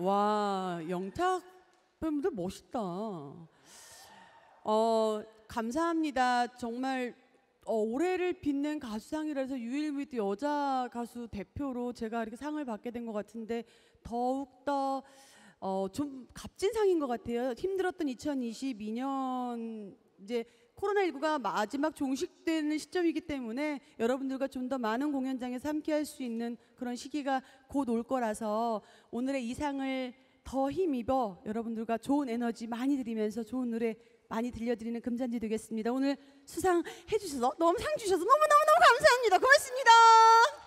와, 영탁 팬분들 멋있다. 감사합니다. 정말 올해를 빛낸 가수상이라서 유일무이도 여자 가수 대표로 제가 이렇게 상을 받게 된 것 같은데 더욱더 좀 값진 상인 것 같아요. 힘들었던 2022년 이제 코로나19가 마지막 종식되는 시점이기 때문에 여러분들과 좀 더 많은 공연장에서 함께할 수 있는 그런 시기가 곧 올 거라서 오늘의 이 상을 더 힘입어 여러분들과 좋은 에너지 많이 드리면서 좋은 노래 많이 들려드리는 금잔디 되겠습니다. 오늘 수상해 주셔서 너무 상 주셔서 너무너무 감사합니다. 고맙습니다.